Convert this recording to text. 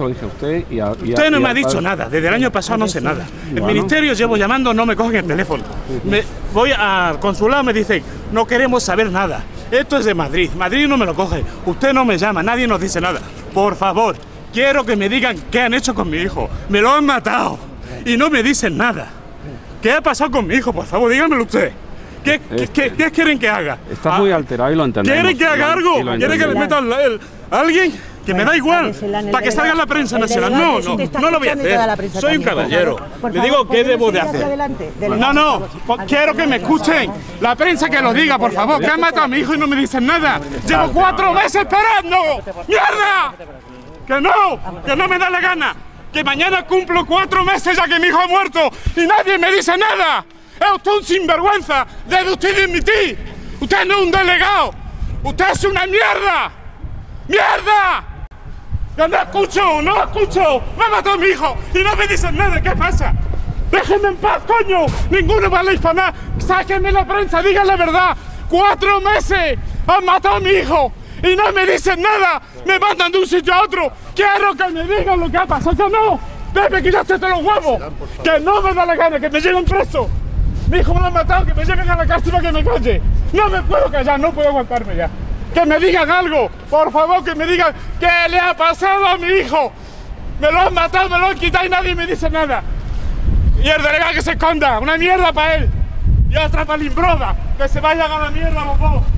Lo dije a usted y usted no me ha dicho nada, desde el año pasado no sé nada. El ministerio llevo llamando, no me cogen el teléfono. Me voy al consulado, me dicen, no queremos saber nada. Esto es de Madrid, Madrid no me lo coge. Usted no me llama, nadie nos dice nada. Por favor, quiero que me digan qué han hecho con mi hijo. Me lo han matado y no me dicen nada. ¿Qué ha pasado con mi hijo? Por favor, dígamelo usted. ¿Qué quieren que haga? Está muy alterado y lo entendemos. ¿Quieren que haga algo? ¿Quieren que me meta alguien? Que me da igual, para que salga en la prensa nacional. No lo voy a hacer. Soy un caballero. Le digo qué debo de hacer. No, quiero que me escuchen. La prensa que lo diga, por favor, que han matado a mi hijo y no me dicen nada. Llevo 4 meses esperando. ¡Mierda! Que no me da la gana. Que mañana cumplo 4 meses ya que mi hijo ha muerto y nadie me dice nada. Es usted un sinvergüenza. Debe usted dimitir. Usted no es un delegado. Usted es una mierda. ¡Mierda! ¡No lo escucho! ¡No lo escucho! ¡Me ha matado a mi hijo! ¡Y no me dicen nada! ¿Qué pasa? ¡Déjenme en paz, coño! ¡Ninguno va a la hispanidad! ¡Sáquenme la prensa! ¡Digan la verdad! ¡4 meses! ¡Han matado a mi hijo! ¡Y no me dicen nada! ¡Me mandan de un sitio a otro! ¡Quiero que me digan lo que ha pasado! ¡Que no! ¡Pepe, quítate todos los huevos! ¡Que no me da la gana! ¡Que me lleven preso! ¡Mi hijo me lo han matado! ¡Que me lleven a la cárcel para que me calle! ¡No me puedo callar! ¡No puedo aguantarme ya! ¡Que me digan algo! ¡Por favor, que me digan qué le ha pasado a mi hijo! ¡Me lo han matado, me lo han quitado y nadie me dice nada! ¡Y el delegado que se esconda! ¡Una mierda para él! ¡Y otra para Limbroda! ¡Que se vayan a la mierda los dos!